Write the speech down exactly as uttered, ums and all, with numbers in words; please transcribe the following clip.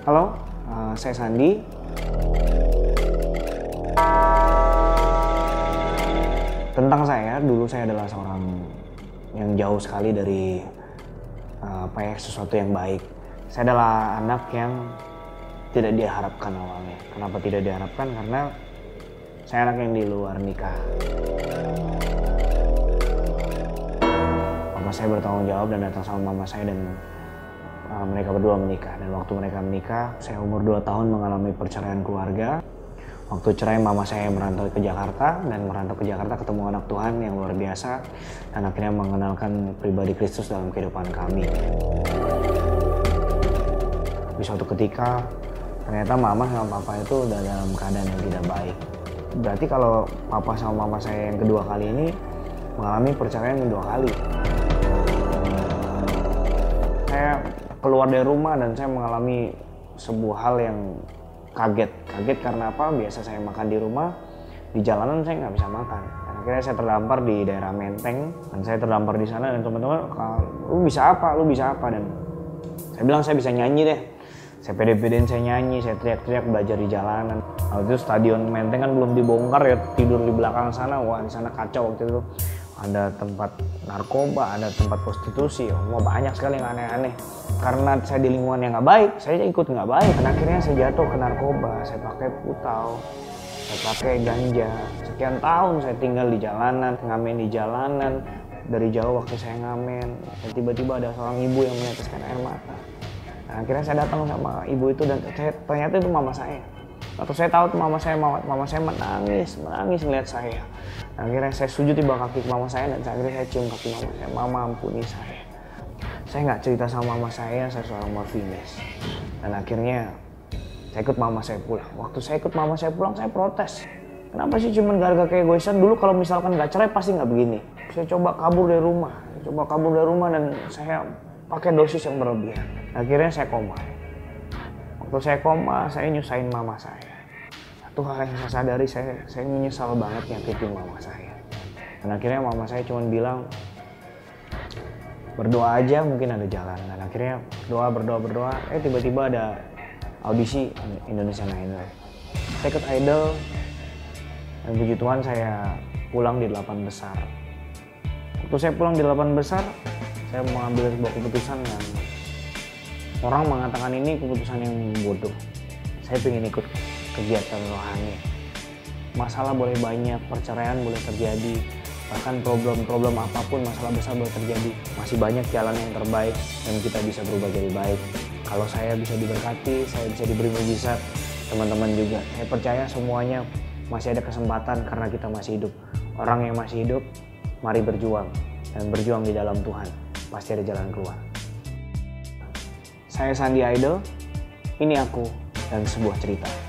Halo, uh, saya Sandi. Tentang saya, dulu saya adalah seorang yang jauh sekali dari uh, apa ya, sesuatu yang baik. Saya adalah anak yang tidak diharapkan awalnya. Kenapa tidak diharapkan? Karena saya anak yang di luar nikah. Papa saya bertanggung jawab dan datang sama mama saya dan uh, mereka berdua menikah. Dan waktu mereka menikah, saya umur dua tahun mengalami perceraian keluarga. Waktu cerai, mama saya merantau ke Jakarta, dan merantau ke Jakarta ketemu anak Tuhan yang luar biasa, dan akhirnya mengenalkan pribadi Kristus dalam kehidupan kami. Di suatu ketika, ternyata mama sama papa itu udah dalam keadaan yang tidak baik. Berarti kalau papa sama mama saya yang kedua kali ini mengalami perceraian dua kali. Saya keluar dari rumah dan saya mengalami sebuah hal yang kaget. Kaget karena apa? Biasa saya makan di rumah, di jalanan saya nggak bisa makan. Dan akhirnya saya terdampar di daerah Menteng, dan saya terdampar di sana, dan teman-teman, lu bisa apa? Lu bisa apa? Dan saya bilang, saya bisa nyanyi deh. Saya pede-pedein saya nyanyi, saya teriak-teriak belajar di jalanan. Waktu itu stadion Menteng kan belum dibongkar ya, tidur di belakang sana. Wah, di sana kacau waktu itu. Ada tempat narkoba, ada tempat prostitusi, wah banyak sekali yang aneh-aneh. Karena saya di lingkungan yang nggak baik, saya ikut nggak baik. Dan akhirnya saya jatuh ke narkoba, saya pakai putau, saya pakai ganja. Sekian tahun saya tinggal di jalanan, ngamen di jalanan. Dari jauh waktu saya ngamen, tiba-tiba ada seorang ibu yang meneteskan air mata. Dan akhirnya saya datang sama ibu itu dan saya, ternyata itu mama saya. Atau saya tahu mama saya mama, mama saya menangis, menangis melihat saya. Dan akhirnya saya sujud di bawah kaki mama saya dan akhirnya saya cium kaki mama saya. Mama, ampuni saya. Saya nggak cerita sama mama saya, saya seorang morfinis. Dan akhirnya saya ikut mama saya pulang. Waktu saya ikut mama saya pulang, saya protes. Kenapa sih cuman gara-gara kayak gue Isan? Dulu kalau misalkan nggak cerai pasti nggak begini. Saya coba kabur dari rumah, saya coba kabur dari rumah dan saya pakai dosis yang berlebihan. Akhirnya saya koma. Waktu saya koma, saya nyusahin mama saya. Satu hal yang saya sadari, saya, saya menyesal banget nyakitin mama saya. Dan akhirnya mama saya cuma bilang, berdoa aja mungkin ada jalan. Dan akhirnya doa, berdoa, berdoa, eh tiba-tiba ada audisi Indonesian Idol. Saya ikut Idol, dan puji Tuhan saya pulang di delapan besar. Waktu saya pulang di delapan besar, saya mengambil sebuah keputusan yang orang mengatakan ini keputusan yang bodoh. Saya pengen ikut kegiatan rohani. Masalah boleh banyak, perceraian boleh terjadi, bahkan problem-problem apapun, masalah besar boleh terjadi. Masih banyak jalan yang terbaik dan kita bisa berubah jadi baik. Kalau saya bisa diberkati, saya bisa diberi mujizat, teman-teman juga. Saya percaya semuanya masih ada kesempatan karena kita masih hidup. Orang yang masih hidup, mari berjuang. Dan berjuang di dalam Tuhan, pasti ada jalan keluar. Saya Sandi Idol, ini aku dan sebuah cerita.